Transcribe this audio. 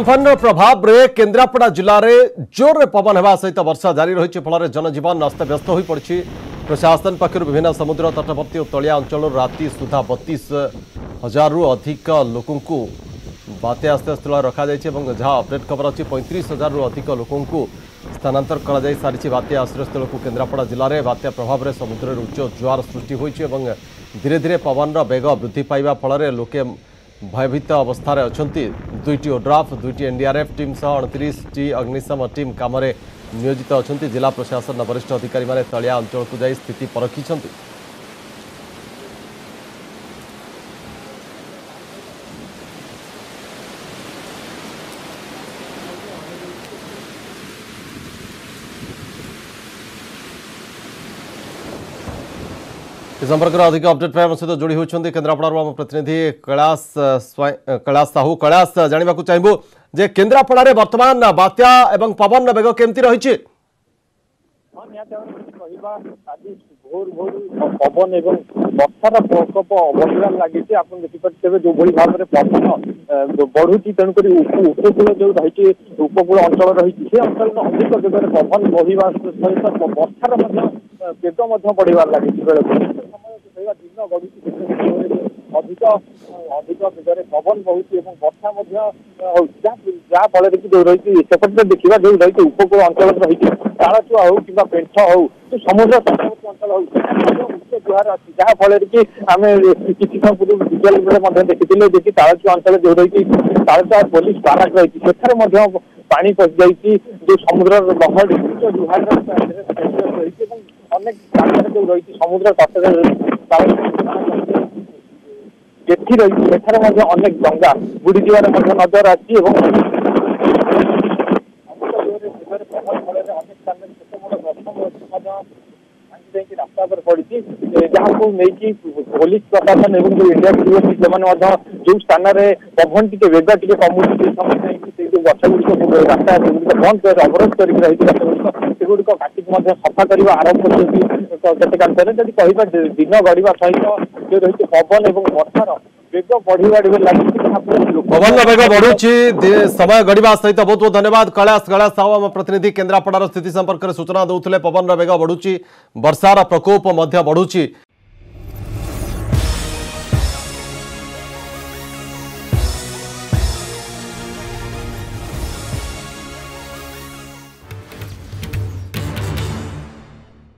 Amphan प्रभाव रे केन्द्रापड़ा जिले में जोर रे पवन होगा सहित वर्षा जारी रही फल जनजीवन अस्तव्यस्त हो पड़ी। प्रशासन पक्षर विभिन्न समुद्र तटवर्ती और तलिया अंचल राति सुधा 32,000 रु अधिक लोक बात्या आश्रयस्थल रखा जहाँ अपडेट खबर अच्छी 35,000 रु अधिक लोक स्थानांतर कर सारी बात्या आश्रयस्थल को केन्द्रापड़ा जिले में बात्या प्रभाव में समुद्र उच्च जुआर सृष्टि होती धीरे धीरे पवन वेग वृद्धि पाइबा फल लोके भयभीत अवस्था अच्छा। दुईटी ओड्राफ दुईटी एनडीआरएफ टीम सह 29टी अग्निशम टीम काम में नियोजित अच्छा। जिला प्रशासन वरिष्ठ अधिकारी माने तलिया अंचल को जाई स्थिति परखी। इस संपर्क अधिक अपडेट पाइबा सहित जोड़ी होती केन्द्रापड़ारू आम प्रतिनिधि कैलाश साहू। कैलाश, जानवा चाहबू जे केन्द्रापड़ा रे वर्तमान बात्या एवं पवन बेग केमती रही? पवन एवं बर्षार प्रकोप अवधान लगी देखिपे जो भाव में पवन बढ़ुची तेणुक उपकूल जो रही उपकूल अंचल रही से अंचल अधिक जगह पवन बढ़ा सहित बर्षार बेग बढ़ार लगी बेले बेले दिन गढ़ुची अधिक अधिक बेगर पवन बढ़ुची बर्षा जहाँ फल जो रही सेपटे देखा जो रही उपकूल अंचल रही तालचुआ हो कि पेठ हो समुद्र तटवर्ती अंचल हो उच्च जुहार अच्छी जहाँ फल कि आम किसी समय पूर्व विद्यालय देखी देखिए तालचुआ अंचल जो रही तालचुआ पुलिस बाराक रही से पानी पशि जो समुद्र लहर उच्च जुहार रही अनेक स्थान जो रही समुद्र तट जेठी रही अनेक डंगा बुड़ी जबार नजर आसी रास्ता पर पड़ी जहाँ को लेकिन पुलिस प्रशासन एवं जो इंडिया से जो स्थान में पवन टी वेग टी कमुचे से जो गछ गुड़िक रास्ता बंद कर अवरोध करके रही गछ गुड़िक काटिक सफा करने आरंभ करते जब कह दिन गढ़ा सहित जो रही पवन एवं बर्षार बेग बढ़ी लगी पवन बेग बढ़ुची समय गढ़ा सहित बहुत बहुत धन्यवाद कैलाश साहू आम प्रतिनिधि केन्द्रापड़ार स्थिति संपर्क में सूचना दूसरे। पवन बेग बढ़ुची वर्षार प्रकोप बढ़ुची।